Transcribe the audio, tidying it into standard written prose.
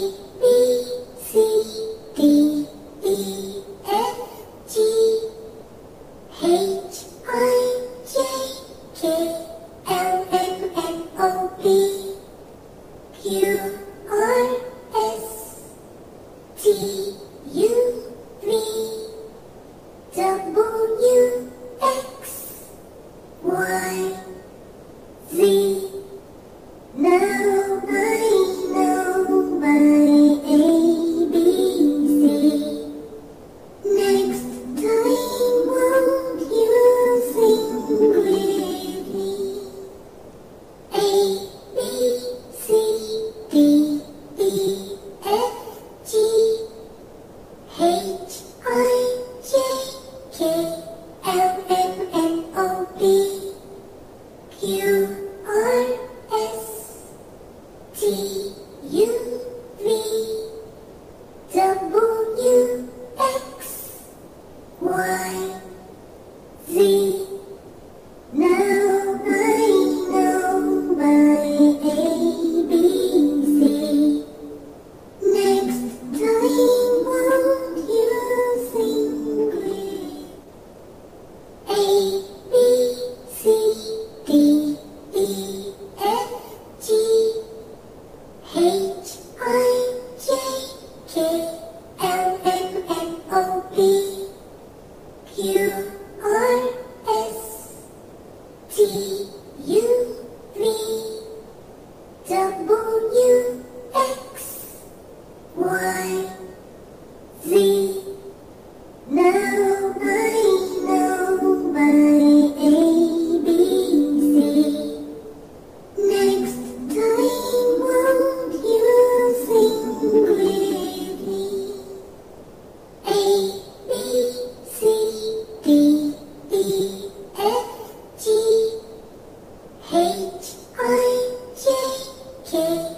H-I-J-K